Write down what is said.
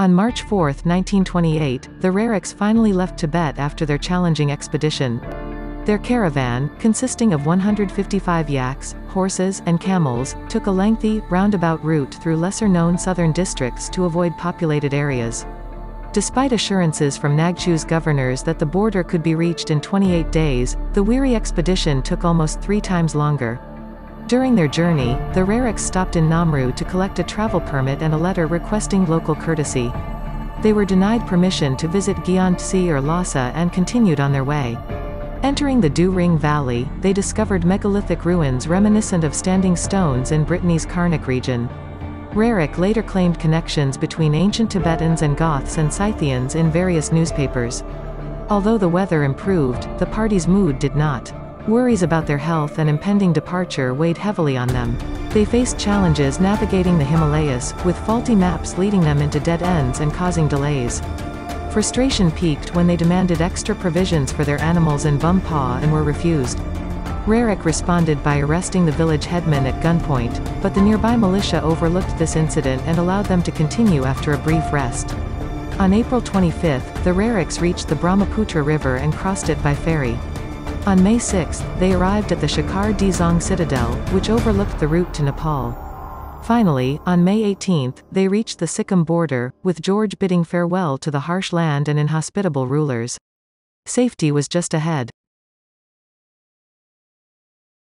On March 4, 1928, the Rariks finally left Tibet after their challenging expedition. Their caravan, consisting of 155 yaks, horses, and camels, took a lengthy, roundabout route through lesser-known southern districts to avoid populated areas. Despite assurances from Nagchu's governors that the border could be reached in 28 days, the weary expedition took almost 3 times longer. During their journey, the Rariks stopped in Namru to collect a travel permit and a letter requesting local courtesy. They were denied permission to visit Gyantse or Lhasa and continued on their way. Entering the Du Ring Valley, they discovered megalithic ruins reminiscent of standing stones in Brittany's Karnak region. Rarik later claimed connections between ancient Tibetans and Goths and Scythians in various newspapers. Although the weather improved, the party's mood did not. Worries about their health and impending departure weighed heavily on them. They faced challenges navigating the Himalayas, with faulty maps leading them into dead ends and causing delays. Frustration peaked when they demanded extra provisions for their animals in Bumpa and were refused. Rarik responded by arresting the village headman at gunpoint, but the nearby militia overlooked this incident and allowed them to continue after a brief rest. On April 25, the Rariks reached the Brahmaputra River and crossed it by ferry. On May 6, they arrived at the Shekhar Dzong Citadel, which overlooked the route to Nepal. Finally, on May 18, they reached the Sikkim border, with George bidding farewell to the harsh land and inhospitable rulers. Safety was just ahead.